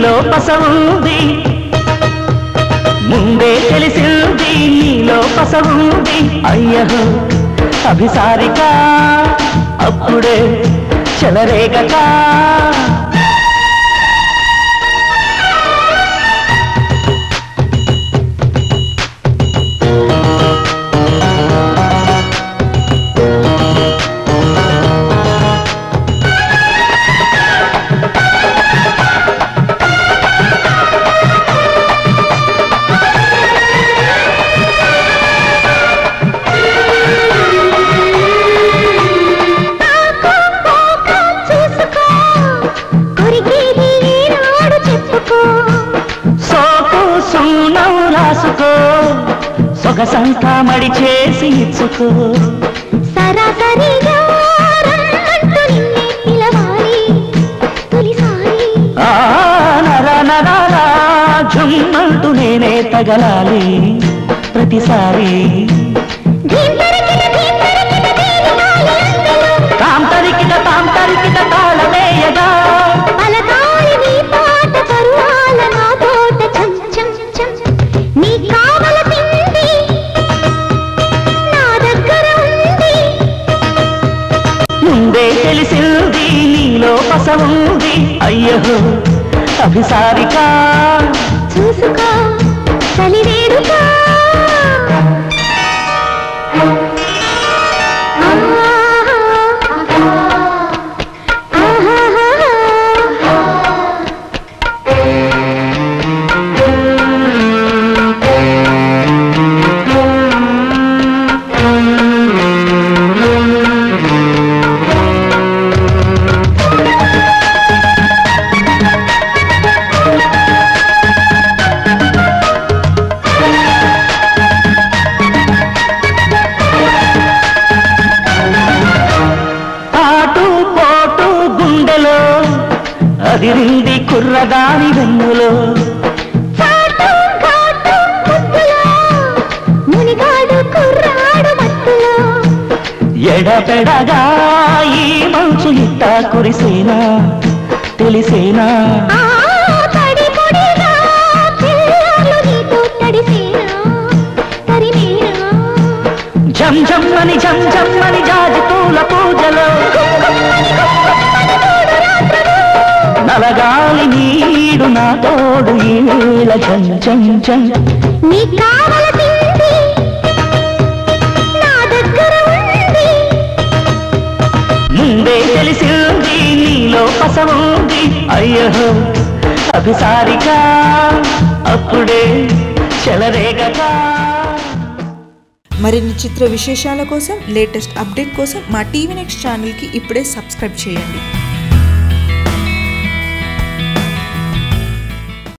నీలో పసవుంది ముందే తెలిసింది నీలో పసవుంది అయ్యహో అభిసారిక అప్పుడే చెలరేగక संथा मड़ी चेसी चुको सरासरी झुम्मंटू नेने तगलाली प्रतिसारी అయ్యో అభిసారిక చూసుకో తలివేడుక కుర్రదాని వెన్నులో చాటు గాటు ముద్దులో మునిగాడు కుర్రాడు మత్తులో ఎడపెడగా ఈ మంచు నిట్ట కురిసేనా తెలిసేనా పడి పొడిగా పిల్లలు నీతో తడిసేనా తరిమేనా జం జమ్మని జం జమ్మని జాజి పూల పూజలో నలగాలి నీడు నా తోడు ఈల చం చం చం నీ కావలసింది నా దగ్గర ఉంది ముందే తెలిసింది నీలో పసవుంది అయ్యో అభిసారిక అప్పుడే చెలరేగక మరిన్ని చిత్ర విశేషాల కోసం లేటెస్ట్ అప్డేట్ కోసం మా టీవీ నెక్స్ట్ ఛానల్ కి ఇప్పుడే సబ్స్క్రైబ్ చేయండి।